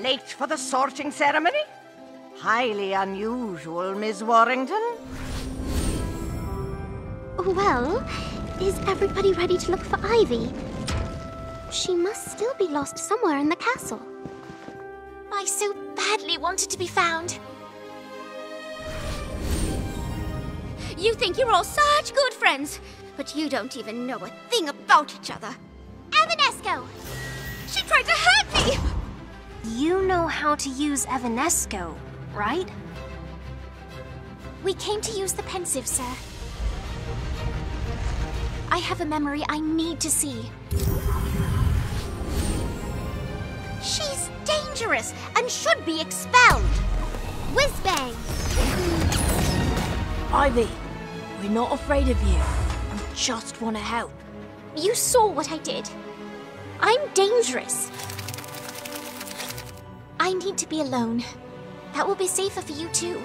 Late for the sorting ceremony? Highly unusual, Miss Warrington. Well, is everybody ready to look for Ivy? She must still be lost somewhere in the castle. I so badly wanted to be found. You think you're all such good friends, but you don't even know a thing about each other. Evanesco! She tried to hurt me! You know how to use Evanesco, right? We came to use the pensive, sir. I have a memory I need to see. She's dangerous and should be expelled. Wizbang! Ivy, we're not afraid of you. We just want to help. You saw what I did. I'm dangerous. I need to be alone. That will be safer for you too.